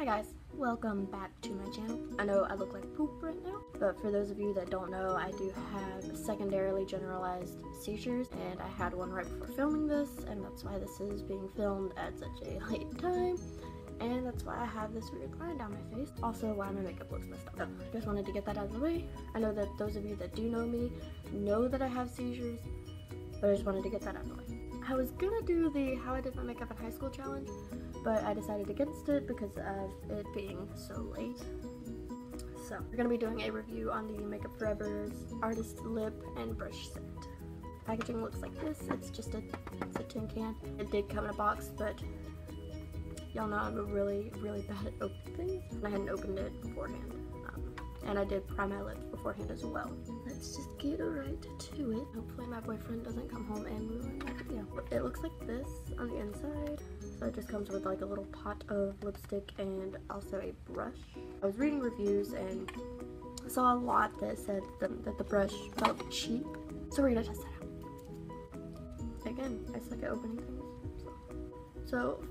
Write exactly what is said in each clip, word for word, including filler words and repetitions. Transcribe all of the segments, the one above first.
Hi guys, welcome back to my channel. I know I look like poop right now, but for those of you that don't know, I do have secondarily generalized seizures, and I had one right before filming this, and that's why this is being filmed at such a late time, and that's why I have this weird line down my face. Also, why my makeup looks messed up. So, just wanted to get that out of the way. I know that those of you that do know me know that I have seizures, but I just wanted to get that out of the way. I was gonna do the how I did my makeup in high school challenge, but I decided against it because of it being so late. So we're going to be doing a review on the Makeup Forever's Artist Lip and Brush Set. Packaging looks like this. It's just a, it's a tin can. It did come in a box, but y'all know I'm really, really bad at opening things. And I hadn't opened it beforehand. Um, and I did prime my lips beforehand as well. Let's just get right to it. Hopefully my boyfriend doesn't come home and ruin my video. It looks like this on the inside. So it just comes with like a little pot of lipstick and also a brush. I was reading reviews and saw a lot that said that, that the brush felt cheap. So we're gonna test that out. Again, I suck at opening things. So,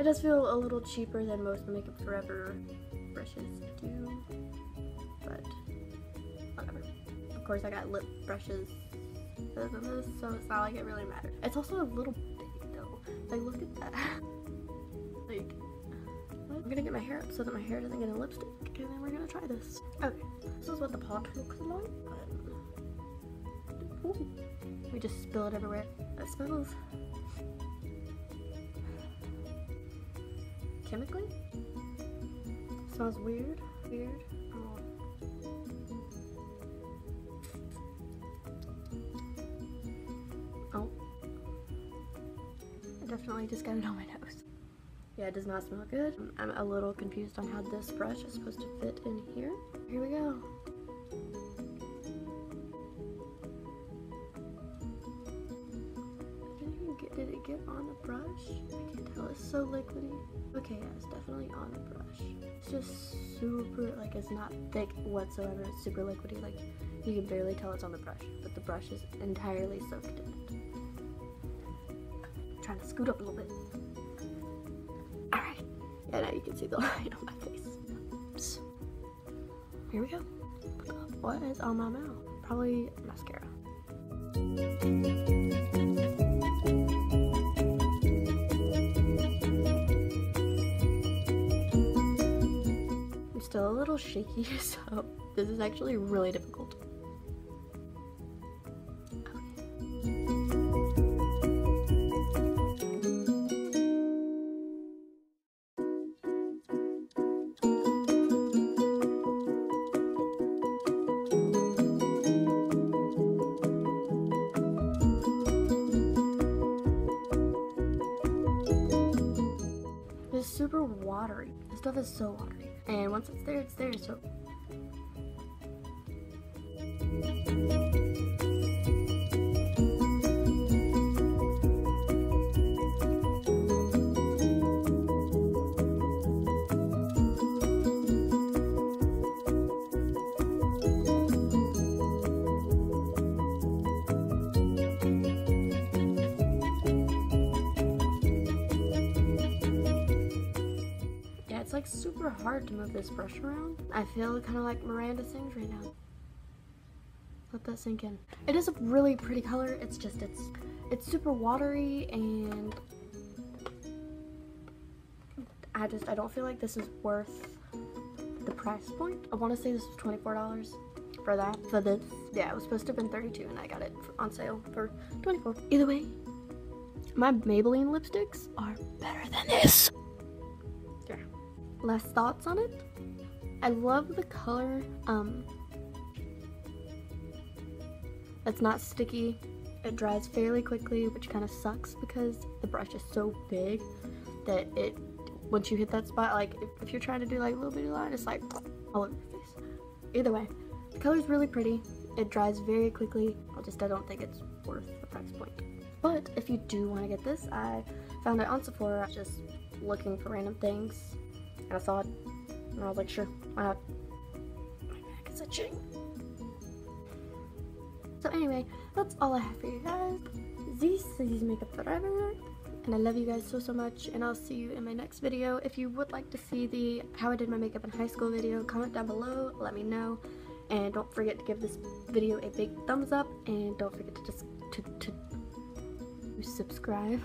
it does feel a little cheaper than most Makeup Forever brushes do, but whatever. Of course I got lip brushes other than this, so it's not like it really matters. It's also a little big. Like, look at that. Like, what? I'm gonna get my hair up so that my hair doesn't get in lipstick, and then we're gonna try this. Okay, this is what the pot looks like. But, ooh, we just spill it everywhere. That smells chemically. It smells weird. Weird. Oh. Oh. Definitely just got it on my nose. Yeah, it does not smell good. I'm a little confused on how this brush is supposed to fit in here. Here we go. Did it, get, did it get on the brush? I can't tell, it's so liquidy. Okay, yeah, it's definitely on the brush. It's just super, like, it's not thick whatsoever. It's super liquidy, like, you can barely tell it's on the brush, but the brush is entirely soaked in it. Trying to scoot up a little bit. Alright. Yeah, now you can see the line on my face. Oops. Here we go. What is on my mouth? Probably mascara. I'm still a little shaky, so this is actually really difficult. Super watery. This stuff is so watery, and once it's there, it's there. So it's like super hard to move this brush around. I feel kind of like Miranda Sings right now. Let that sink in. It is a really pretty color. It's just it's it's super watery, and I just I don't feel like this is worth the price point. I want to say this was twenty-four dollars for that. For this, yeah, it was supposed to have been thirty-two dollars, and I got it on sale for twenty-four dollars. Either way, my Maybelline lipsticks are better than this. Last thoughts on it? I love the color. Um, it's not sticky. It dries fairly quickly, which kind of sucks because the brush is so big that it, once you hit that spot, like if, if you're trying to do like a little bit of line, it's like all over your face. Either way, the color's really pretty. It dries very quickly. I just I don't think it's worth the price point. But if you do want to get this, I found it on Sephora. Just looking for random things. I saw it, and I was like, sure, why not? My back is itching. So anyway, that's all I have for you guys. This is Makeup Forever. and I love you guys so so much, and I'll see you in my next video. If you would like to see the how I did my makeup in high school video, comment down below, let me know, and don't forget to give this video a big thumbs up, and don't forget to just to, to subscribe.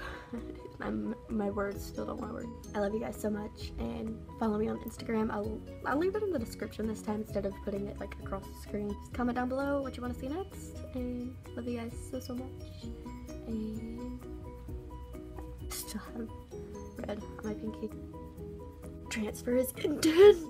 I'm, my words still don't want to work. I love you guys so much, and follow me on Instagram. I'll, I'll leave it in the description this time instead of putting it like across the screen. Just comment down below what you want to see next, and love you guys so so much, and I still have red on my pinky. Transfer is intense!